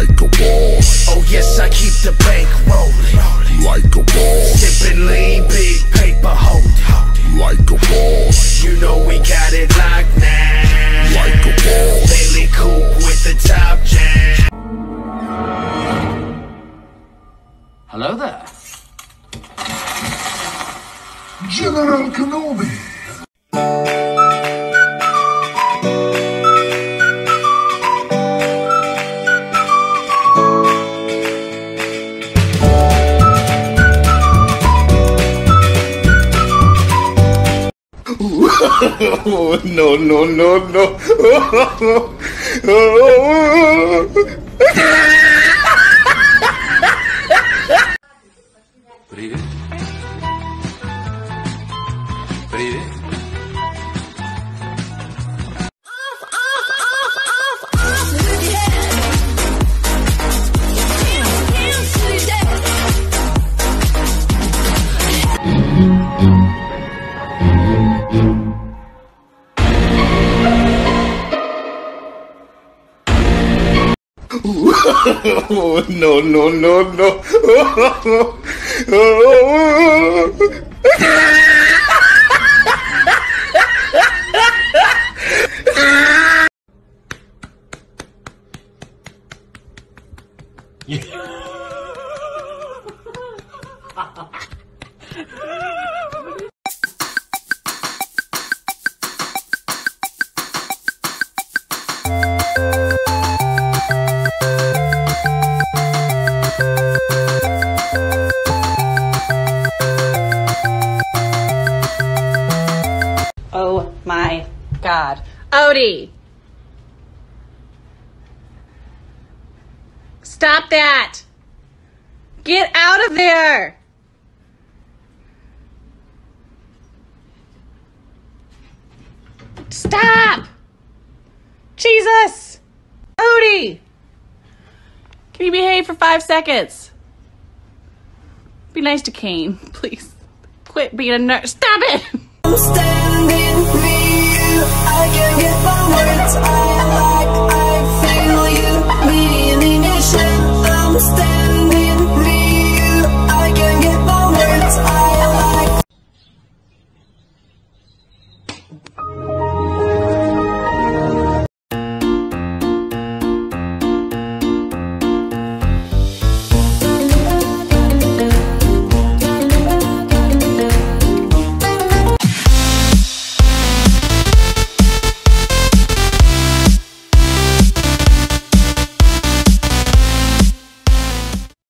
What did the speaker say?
like a boss. Oh yes, I keep the bank rolling, like a boss. Sipping lean, big paper holding, like a boss. You know we got it locked now, like a boss. Lately cool with the top jam. Hello there, General Kenobi. Oh, no, no, no, no. Привет. Привет. Oh, no, no, no, no. My God, Odie, stop that! Get out of there! Stop! Jesus, Odie, can you behave for 5 seconds? Be nice to Kane, please. Quit being a nerd. Stop it! I'm standing near you, I can't get my words out.